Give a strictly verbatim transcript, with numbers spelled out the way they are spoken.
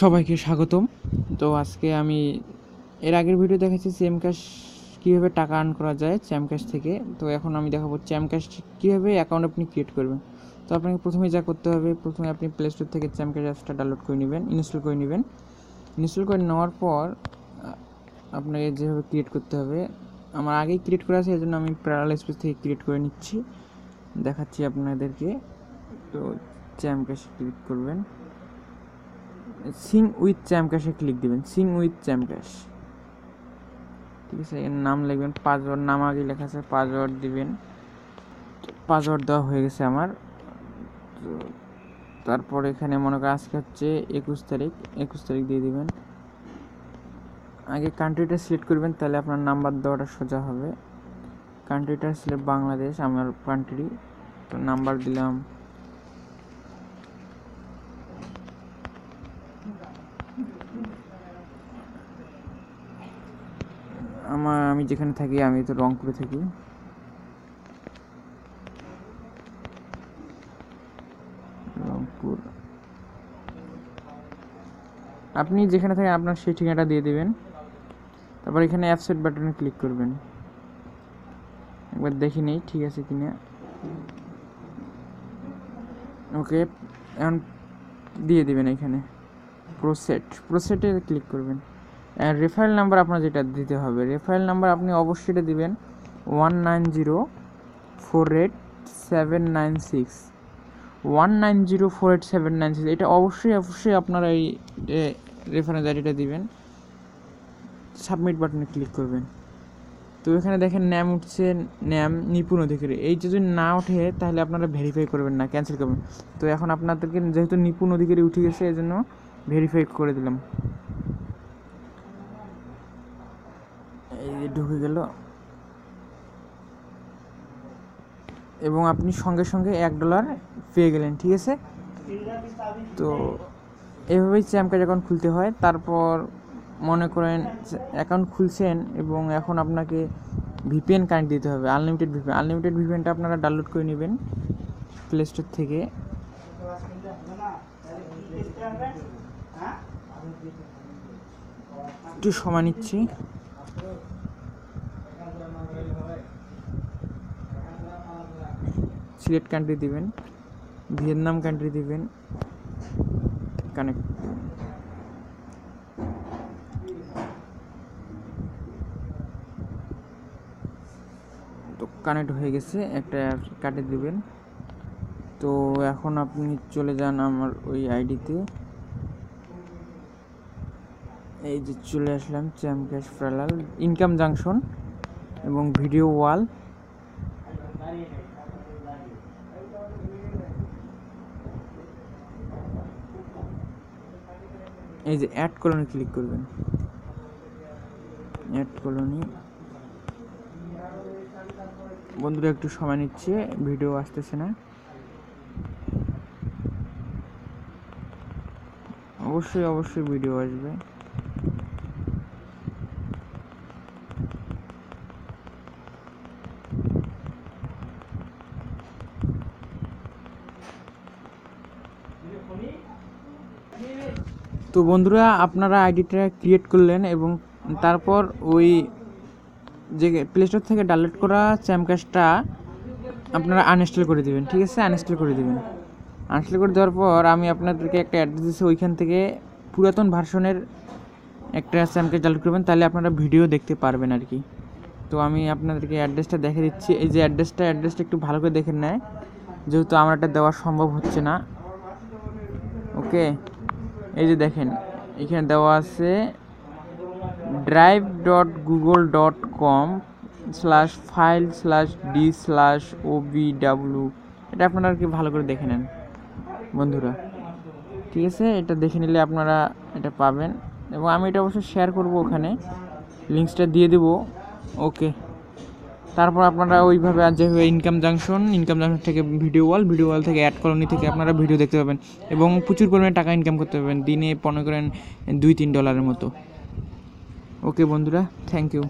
সবাইকে স্বাগতম। তো আজকে আমি এর আগের ভিডিও দেখাচ্ছি চ্যাম্পক্যাশ কীভাবে টাকা আর্ন করা যায় চ্যাম্পক্যাশ থেকে। তো এখন আমি দেখাবো চ্যাম্পক্যাশ কীভাবে অ্যাকাউন্ট আপনি ক্রিয়েট করবেন। তো আপনাকে প্রথমে যা করতে হবে, প্রথমে আপনি প্লে স্টোর থেকে চ্যাম্পক্যাশ অ্যাপসটা ডাউনলোড করে নেবেন, ইনস্টল করে নেবেন। ইনস্টল করে নেওয়ার পর আপনাকে যেভাবে ক্রিয়েট করতে হবে, আমার আগেই ক্রিয়েট করা আছে, এই জন্য আমি প্যারাল স্পেস থেকে ক্রিয়েট করে নিচ্ছি, দেখাচ্ছি আপনাদেরকে। তো চ্যাম্পক্যাশ ক্লিক করবেন, সিং উইথ চ্যাম্পক্যাশে ক্লিক দেবেন, সিং উইথ চ্যাম্পক্যাশ, ঠিক আছে। এর নাম লিখবেন, পাসওয়ার্ড নাম আগে লেখা আছে, পাসওয়ার্ড দিবেন। পাসওয়ার্ড দেওয়া হয়ে গেছে আমার। তো তারপর এখানে মনে করেন আজকে হচ্ছে একুশ তারিখ, একুশ তারিখ দিয়ে দেবেন। আগে কান্ট্রিটা সিলেক্ট করবেন, তাহলে আপনার নাম্বার দেওয়াটা সোজা হবে। কান্ট্রিটা সিলেক্ট বাংলাদেশ, আমার কান্ট্রি। তো নাম্বার দিলাম আমার, আমি যেখানে থাকি, আমি তো রংপুরে থাকি। রংপুর, আপনি যেখানে থাকেন আপনার সেই ঠিকানাটা দিয়ে দেবেন। তারপর এখানে অ্যাপসেট বাটনে ক্লিক করবেন, একবার দেখে নেই ঠিক আছে কিনা। ওকে, এখন দিয়ে দেবেন এখানে প্রোসেট, প্রোসেটে ক্লিক করবেন। রেফারেল নাম্বার আপনার যেটা দিতে হবে, রেফারেল নাম্বার আপনি অবশ্যই এটা দেবেন one nine zero four eight seven nine six, one nine zero four eight seven nine six. এটা অবশ্যই অবশ্যই আপনারা এই রেফারেন্স আইডিটা দিবেন। সাবমিট বাটনে ক্লিক করবেন। তো এখানে দেখেন নাম উঠছে, নাম নিপুণ অধিকারী। এই যদি না ওঠে তাহলে আপনারা ভেরিফাই করবেন না, ক্যান্সেল করবেন। তো এখন আপনাদেরকে যেহেতু নিপুণ অধিকারী উঠে গেছে, এই জন্য ভেরিফাই করে দিলাম। ঢুকে গেল এবং আপনি সঙ্গে সঙ্গে এক ডলার পেয়ে গেলেন, ঠিক আছে। তো এভাবেই চ্যাম্পক্যাশ অ্যাকাউন্ট খুলতে হয়। তারপর মনে করেন অ্যাকাউন্ট খুলছেন এবং এখন আপনাকে ভিপিএন কানেক্ট দিতে হবে, আনলিমিটেড ভিপিএন। আনলিমিটেড ভিপিএনটা আপনারা ডাউনলোড করে নেবেন প্লে স্টোর থেকে। একটু সময় নিচ্ছি। সিলেট কান্ট্রি দিবেন, ভিয়েতনাম কান্ট্রি দিবেন, কানেক্ট। তো কানেক্ট হয়ে গেছে, একটা কাটে দিবেন। তো এখন আপনি চলে যান আমার ওই আইডিতে। এই যে চলে আসলাম চ্যাম্পক্যাশ প্যারালাল, ইনকাম জাংশন এবং ভিডিও ওয়াল। এই যে অ্যাড কলোনি ক্লিক করবেন, অ্যাড কলোনি। বন্ধুরা একটু সময় নিচ্ছে, ভিডিও আসতেছে না। অবশ্যই অবশ্যই ভিডিও আসবে। তো বন্ধুরা আপনারা আইডিটা ক্রিয়েট করলেন এবং তারপর ওই যে প্লে স্টোর থেকে ডাউনলোড করা চ্যাম্পক্যাশটা আপনারা আনইনস্টল করে দেবেন, ঠিক আছে। আনইনস্টল করে দেবেন। আনইনস্টল করে দেওয়ার পর আমি আপনাদেরকে একটা অ্যাড্রেস দিচ্ছি, ওইখান থেকে পুরাতন ভার্সনের একটা চ্যাম্পক্যাশ ডাউনলোড করবেন, তাহলে আপনারা ভিডিও দেখতে পারবেন আর কি। তো আমি আপনাদেরকে অ্যাড্রেসটা দেখে দিচ্ছি। এই যে অ্যাড্রেসটা, অ্যাড্রেসটা একটু ভালো করে দেখে নেয়, যেহেতু আমার এটা দেওয়া সম্ভব হচ্ছে না। ওকে, এই যে দেখেন এখানে দেওয়া আছে drive dot Google dot com slash file slash D slash O B W. এটা আপনারা আর কি ভালো করে দেখে নেন বন্ধুরা, ঠিক আছে। এটা দেখে নিলে আপনারা এটা পাবেন এবং আমি এটা অবশ্যই শেয়ার করব, ওখানে লিঙ্কসটা দিয়ে দেব। ওকে, তারপর আপনারা ওইভাবে যে ইনকাম জাংশন, ইনকাম জাংশন থেকে ভিডিও ওয়াল, ভিডিও ওয়াল থেকে অ্যাড কলোনি থেকে আপনারা ভিডিও দেখতে পাবেন এবং প্রচুর পরিমাণে টাকা ইনকাম করতে পারবেন, দিনে মনে করেন দুই তিন ডলারের মতো। ওকে বন্ধুরা, থ্যাংক ইউ।